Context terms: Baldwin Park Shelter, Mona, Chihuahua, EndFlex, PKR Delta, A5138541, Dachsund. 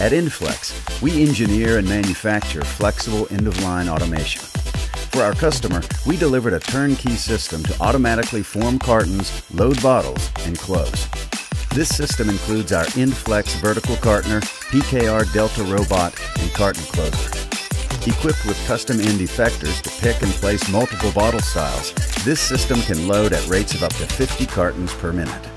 At EndFlex, we engineer and manufacture flexible end-of-line automation. For our customer, we delivered a turnkey system to automatically form cartons, load bottles, and close. This system includes our EndFlex vertical cartoner, PKR Delta robot, and carton closer. Equipped with custom end effectors to pick and place multiple bottle styles, this system can load at rates of up to 50 cartons per minute.